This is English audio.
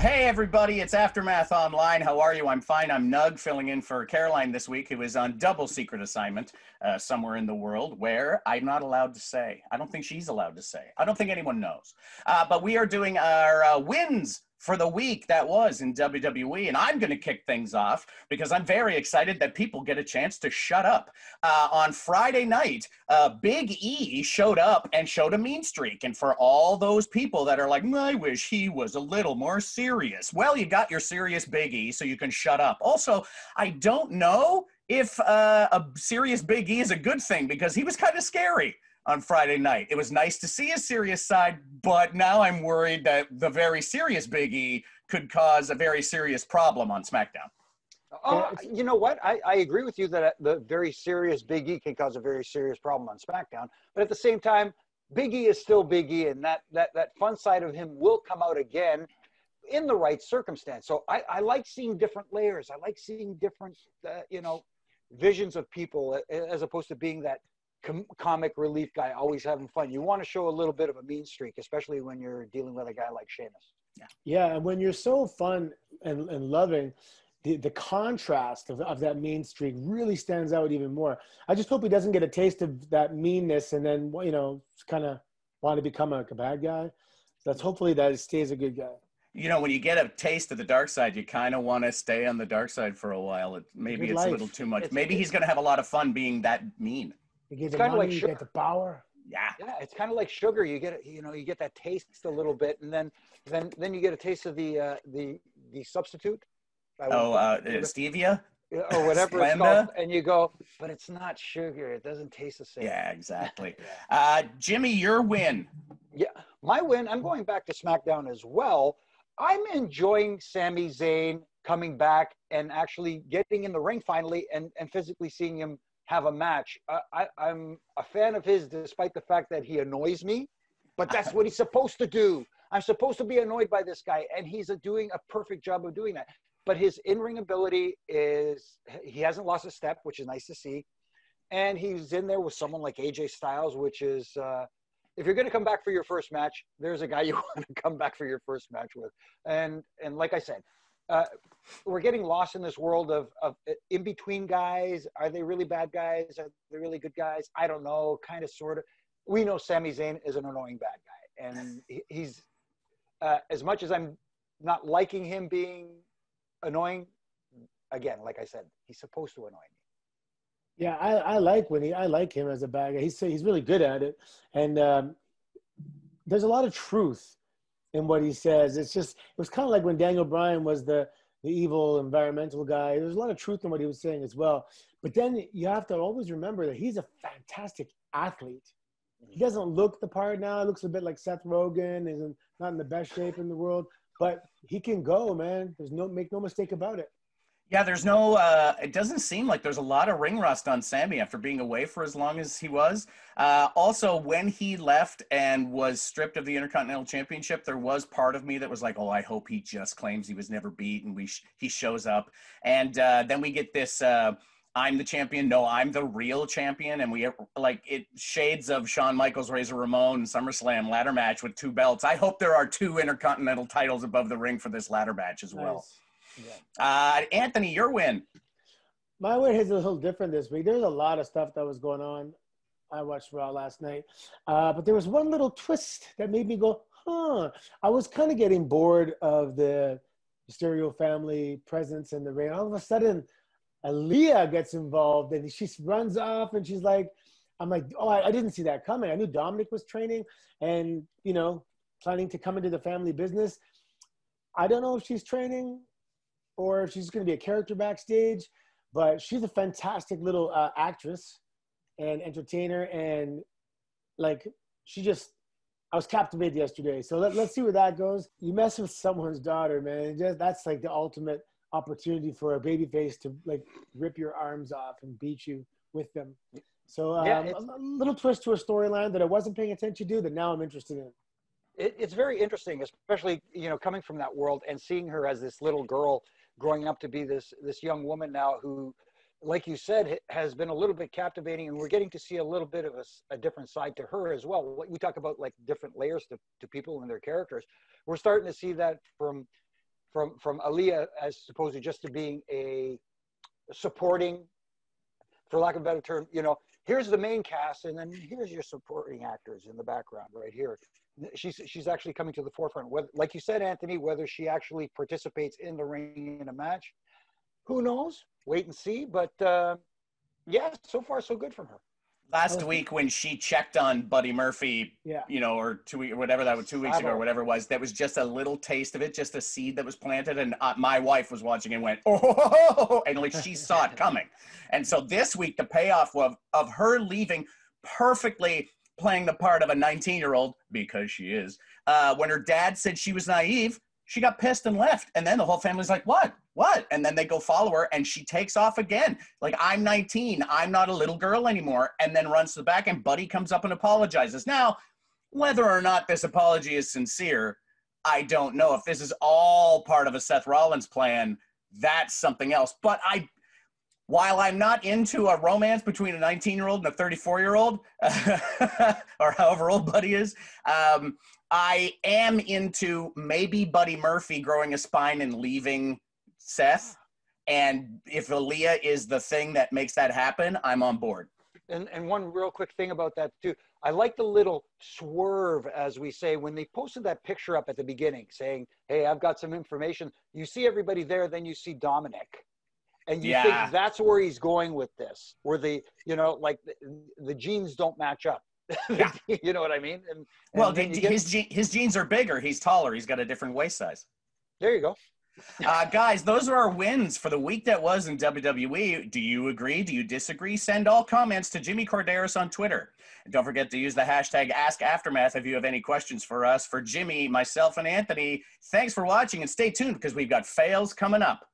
Hey, everybody, it's Aftermath Online. How are you? I'm fine. I'm Nug, filling in for Caroline this week, who is on double secret assignment somewhere in the world where I'm not allowed to say. I don't think she's allowed to say. I don't think anyone knows. But we are doing our wins for the week that was in WWE, and I'm going to kick things off because I'm very excited that people get a chance to shut up. On Friday night, Big E showed up and showed a mean streak, and for all those people that are like, I wish he was a little more serious, well, you got your serious Big E, so you can shut up. Also, I don't know if a serious Big E is a good thing because he was kind of scary on Friday night. It was nice to see his serious side, but now I'm worried that the very serious Big E could cause a very serious problem on SmackDown. Oh, you know what? I agree with you that the very serious Big E can cause a very serious problem on SmackDown, but at the same time, Big E is still Big E, and that fun side of him will come out again in the right circumstance. So I like seeing different layers. I like seeing different, you know, visions of people as opposed to being that comic relief guy always having fun. You want to show a little bit of a mean streak, especially when you're dealing with a guy like Sheamus. Yeah, and when you're so fun and loving, the contrast of that mean streak really stands out even more. I just hope he doesn't get a taste of that meanness and then, you know, kind of want to become a bad guy. That's hopefully that he stays a good guy. You know, when you get a taste of the dark side, you kind of want to stay on the dark side for a while. Maybe it's a little too much. Maybe he's going to have a lot of fun being that mean. You get the money, like you get the power. Yeah, it's kind of like sugar. You get, you know, you get that taste a little bit, and then you get a taste of the substitute. Stevia. Or whatever Splenda. It's called, and you go, but it's not sugar. It doesn't taste the same. Yeah, exactly. Jimmy, your win. Yeah, my win. I'm going back to SmackDown as well. I'm enjoying Sami Zayn coming back and actually getting in the ring finally, and physically seeing him have a match. I'm a fan of his, despite the fact that he annoys me, but that's what he's supposed to do. I'm supposed to be annoyed by this guy, and he's doing a perfect job of doing that. But his in-ring ability is, he hasn't lost a step, which is nice to see. And he's in there with someone like AJ Styles, which is, if you're going to come back for your first match, there's a guy you want to come back for your first match with. And like I said, we're getting lost in this world of in-between guys. Are they really bad guys? Are they really good guys? I don't know, kind of, sort of. We know Sami Zayn is an annoying bad guy. And he's, as much as I'm not liking him being annoying, again, like I said, he's supposed to annoy me. Yeah, I like him as a bad guy. He's really good at it. And there's a lot of truth in what he says. It's just, it was kind of like when Daniel Bryan was the evil environmental guy. There's a lot of truth in what he was saying as well. But then you have to always remember that he's a fantastic athlete. He doesn't look the part now. He looks a bit like Seth Rogen. He's not in the best shape in the world. But he can go, man. Make no mistake about it. Yeah, there's no, it doesn't seem like there's a lot of ring rust on Sami after being away for as long as he was. Also, when he left and was stripped of the Intercontinental Championship, there was part of me that was like, oh, I hope he just claims he was never beat and he shows up. And then we get this, I'm the champion. No, I'm the real champion. And we like it, shades of Shawn Michaels, Razor Ramon, SummerSlam ladder match with two belts. I hope there are two Intercontinental titles above the ring for this ladder match as well. Nice. Yeah. Anthony, your win. My win is a little different this week. There's a lot of stuff that was going on. I watched Raw last night, but there was one little twist that made me go, huh. I was kind of getting bored of the Mysterio family presence in the ring. All of a sudden, Aaliyah gets involved, and she runs off, and she's like, I'm like, oh, I didn't see that coming. I knew Dominic was training and, you know, planning to come into the family business. I don't know if she's training or if she's going to be a character backstage, but she's a fantastic little actress and entertainer, and like, she just, I was captivated yesterday. So let's see where that goes. You mess with someone's daughter, man, that's like the ultimate opportunity for a babyface to like rip your arms off and beat you with them. So a little twist to a storyline that I wasn't paying attention to that now I'm interested in. It's very interesting, especially, you know, coming from that world and seeing her as this little girl growing up to be this young woman now who, like you said, has been a little bit captivating, and we're getting to see a little bit of a different side to her as well. We talk about like different layers to people and their characters. We're starting to see that from from Aaliyah as opposed to just to being a supporting, for lack of a better term, you know, here's the main cast and then here's your supporting actors in the background right here. She's actually coming to the forefront. Whether, like you said, Anthony, whether she actually participates in the ring in a match, who knows? Wait and see. But yeah, so far so good from her. Last week when she checked on Buddy Murphy, yeah, you know, or 2 weeks, whatever that was, 2 weeks ago or whatever it was, that was just a little taste of it, just a seed that was planted. And my wife was watching and went, oh, and like she saw it coming. And so this week, the payoff of her leaving, perfectly playing the part of a 19-year-old, because she is, when her dad said she was naive, she got pissed and left. And then the whole family's like, what? And then they go follow her and she takes off again. Like, I'm 19. I'm not a little girl anymore. And then runs to the back and Buddy comes up and apologizes. Now, whether or not this apology is sincere, I don't know. If this is all part of a Seth Rollins plan, that's something else. But while I'm not into a romance between a 19-year-old and a 34-year-old, or however old Buddy is, I am into maybe Buddy Murphy growing a spine and leaving Seth. And if Aaliyah is the thing that makes that happen, I'm on board. And one real quick thing about that, too. I like the little swerve, as we say, when they posted that picture up at the beginning saying, hey, I've got some information. You see everybody there, then you see Dominic. And you think that's where he's going with this, where the, you know, like the genes don't match up. Yeah. You know what I mean? And well, his jeans are bigger. He's taller. He's got a different waist size. There you go. Guys, those are our wins for the week that was in WWE. Do you agree? Do you disagree? Send all comments to Jimmy Korderas on Twitter. And don't forget to use the hashtag AskAftermath if you have any questions for us. For Jimmy, myself, and Anthony, thanks for watching and stay tuned because we've got fails coming up.